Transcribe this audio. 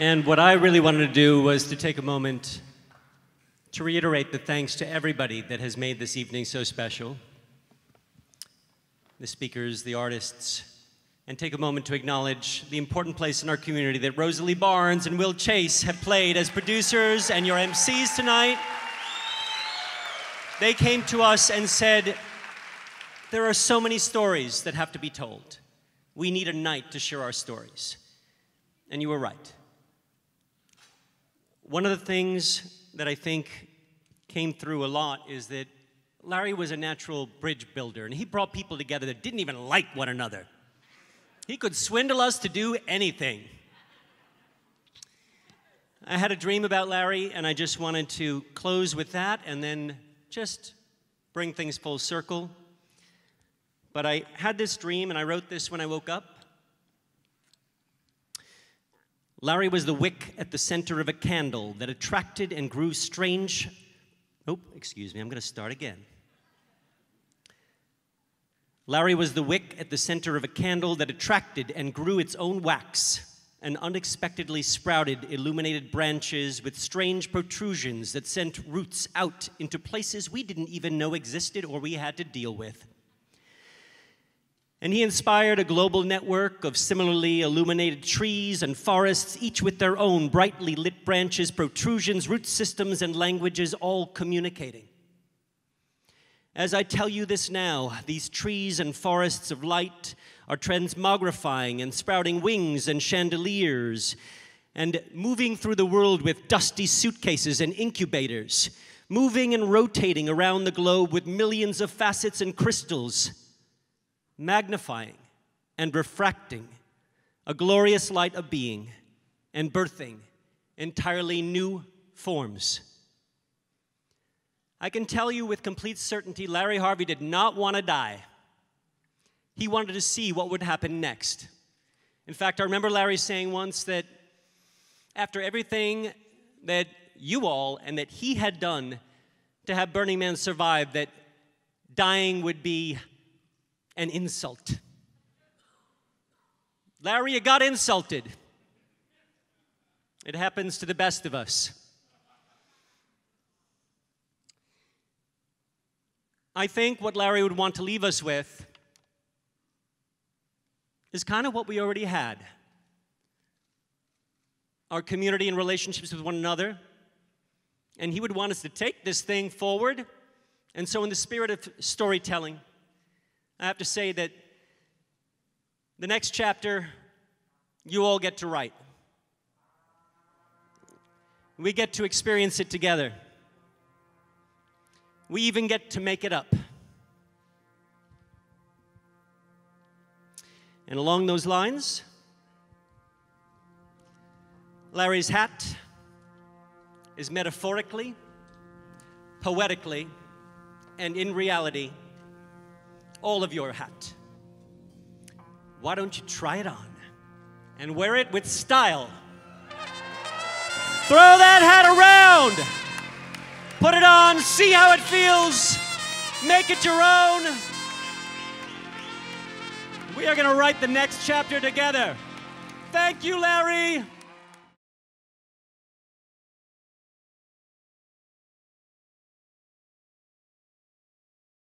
And what I really wanted to do was to take a moment to reiterate the thanks to everybody that has made this evening so special. The speakers, the artists, and take a moment to acknowledge the important place in our community that Rosalie Barnes and Will Chase have played as producers and your MCs tonight. They came to us and said, there are so many stories that have to be told. We need a night to share our stories. And you were right. One of the things that I think came through a lot is that Larry was a natural bridge builder, and he brought people together that didn't even like one another. He could swindle us to do anything. I had a dream about Larry, and I just wanted to close with that and then just bring things full circle. But I had this dream, and I wrote this when I woke up. Larry was the wick at the center of a candle that attracted and grew strange. Oh, excuse me, I'm going to start again. Larry was the wick at the center of a candle that attracted and grew its own wax and unexpectedly sprouted illuminated branches with strange protrusions that sent roots out into places we didn't even know existed or we had to deal with. And he inspired a global network of similarly illuminated trees and forests, each with their own brightly lit branches, protrusions, root systems, and languages, all communicating. As I tell you this now, these trees and forests of light are transmogrifying and sprouting wings and chandeliers, and moving through the world with dusty suitcases and incubators, moving and rotating around the globe with millions of facets and crystals, magnifying and refracting a glorious light of being and birthing entirely new forms. I can tell you with complete certainty, Larry Harvey did not want to die. He wanted to see what would happen next. In fact, I remember Larry saying once that after everything that you all and that he had done to have Burning Man survive, that dying would be an insult. Larry, you got insulted. It happens to the best of us. I think what Larry would want to leave us with is kind of what we already had. Our community and relationships with one another. And he would want us to take this thing forward. And so in the spirit of storytelling, I have to say that the next chapter, you all get to write. We get to experience it together. We even get to make it up. And along those lines, Larry's hat is metaphorically, poetically, and in reality, all of your hat. Why don't you try it on and wear it with style? Throw that hat around. Put it on, see how it feels. Make it your own. We are going to write the next chapter together. Thank you, Larry.